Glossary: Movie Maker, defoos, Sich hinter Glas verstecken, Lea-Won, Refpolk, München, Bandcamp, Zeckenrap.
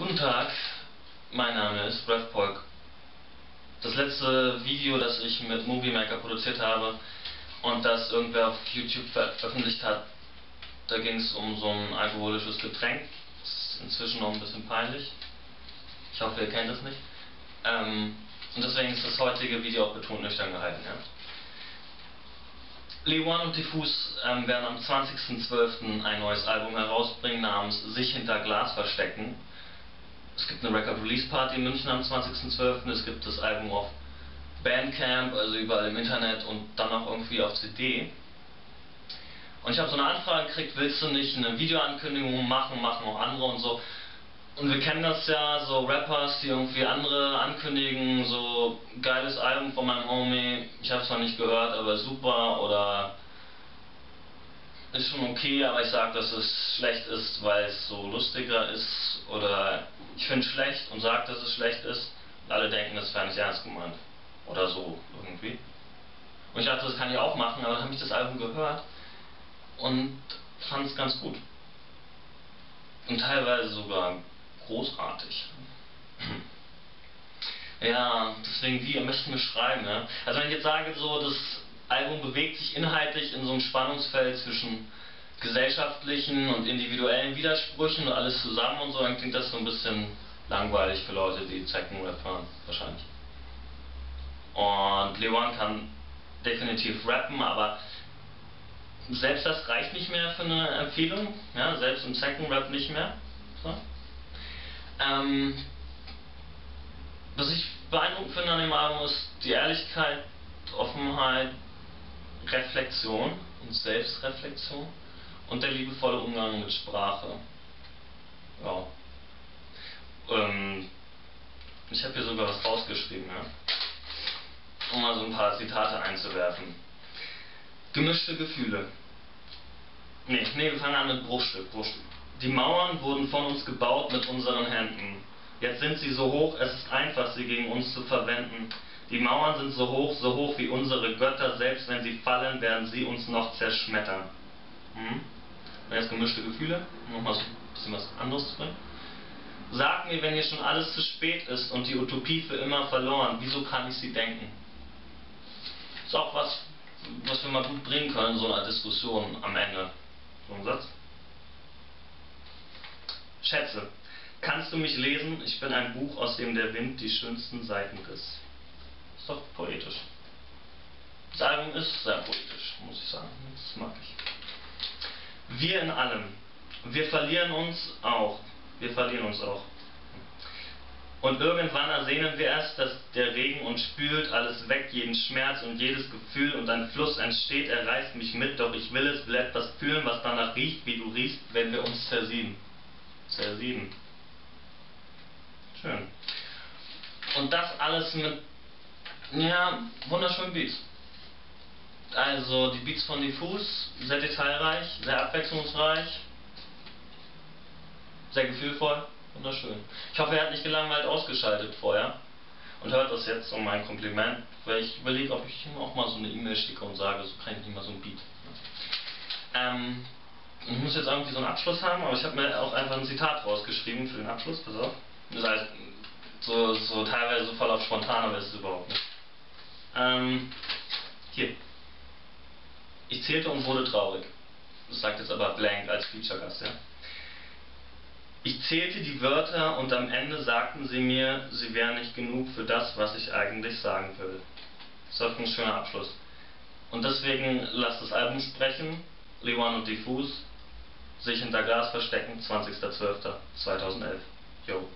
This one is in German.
Guten Tag, mein Name ist Refpolk. Das letzte Video, das ich mit Movie Maker produziert habe und das irgendwer auf YouTube veröffentlicht hat, da ging es um so ein alkoholisches Getränk. Das ist inzwischen noch ein bisschen peinlich. Ich hoffe, ihr kennt es nicht. Und deswegen ist das heutige Video auch betont nüchtern gehalten. Ja? Lea-Won und defoos werden am 20.12. ein neues Album herausbringen namens Sich hinter Glas verstecken. Es gibt eine Record-Release-Party in München am 20.12. Es gibt das Album auf Bandcamp, also überall im Internet und dann auch irgendwie auf CD. Und ich habe so eine Anfrage gekriegt, willst du nicht eine Videoankündigung machen, machen auch andere und so. Und wir kennen das ja, so Rappers, die irgendwie andere ankündigen, so geiles Album von meinem Homie, ich habe es noch nicht gehört, aber super oder ist schon okay, aber ich sage, dass es schlecht ist, weil es so lustiger ist oder ich finde es schlecht und sage, dass es schlecht ist und alle denken, das wäre nicht ernst gemeint oder so irgendwie. Und ich dachte, das kann ich auch machen, aber dann habe ich das Album gehört und fand es ganz gut und teilweise sogar großartig. Ja, deswegen, wie ihr möchtet mir schreiben, ne? Also wenn ich jetzt sage, so das Album bewegt sich inhaltlich in so einem Spannungsfeld zwischen gesellschaftlichen und individuellen Widersprüchen und alles zusammen und so, dann klingt das so ein bisschen langweilig für Leute, die Zeckenrap hören, wahrscheinlich. Und Lea-Won kann definitiv rappen, aber selbst das reicht nicht mehr für eine Empfehlung, ja, selbst im Zeckenrap nicht mehr. So. Was ich beeindruckend finde an dem Album ist die Ehrlichkeit, Offenheit, Reflexion und Selbstreflexion und der liebevolle Umgang mit Sprache. Ja. Ich habe hier sogar was rausgeschrieben, ja? Um mal so ein paar Zitate einzuwerfen. Gemischte Gefühle. Nee, wir fangen an mit Bruchstück. Die Mauern wurden von uns gebaut mit unseren Händen. Jetzt sind sie so hoch, es ist einfach, sie gegen uns zu verwenden. Die Mauern sind so hoch wie unsere Götter. Selbst wenn sie fallen, werden sie uns noch zerschmettern. Und jetzt gemischte Gefühle, um nochmal so ein bisschen was anderes zu bringen. Sag mir, wenn hier schon alles zu spät ist und die Utopie für immer verloren, wieso kann ich sie denken? Ist auch was wir mal gut bringen können, so einer Diskussion am Ende. So ein Satz. Schätze, kannst du mich lesen? Ich bin ein Buch, aus dem der Wind die schönsten Seiten riss. Ist doch poetisch. Das Album ist sehr poetisch, muss ich sagen. Das mag ich. Wir in allem. Wir verlieren uns auch. Und irgendwann ersehnen wir es, dass der Regen uns spült, alles weg, jeden Schmerz und jedes Gefühl und ein Fluss entsteht, er reißt mich mit, doch ich will es, will etwas fühlen, was danach riecht, wie du riechst, wenn wir uns zersieben. Schön. Und das alles mit, ja, wunderschönen Beats. Also die Beats von defoos, sehr detailreich, sehr abwechslungsreich, sehr gefühlvoll. Wunderschön. Ich hoffe, er hat nicht gelangweilt ausgeschaltet vorher und hört das jetzt um mein Kompliment, weil ich überlege, ob ich ihm auch mal so eine E-Mail schicke und sage, so kann ich nicht mal so ein Beat. Ich muss jetzt irgendwie so einen Abschluss haben, aber ich habe mir auch einfach ein Zitat rausgeschrieben für den Abschluss, pass auf. Das heißt, so teilweise so voll auf spontan, aber ist es überhaupt nicht. Hier. Ich zählte und wurde traurig. Das sagt jetzt aber Blank als Feature-Gast, ja. Ich zählte die Wörter und am Ende sagten sie mir, sie wären nicht genug für das, was ich eigentlich sagen will. Das ist ein schöner Abschluss. Und deswegen lasst das Album sprechen. Lea-Won und defoos, Sich hinter Glas verstecken, 20.12.2011. Jo.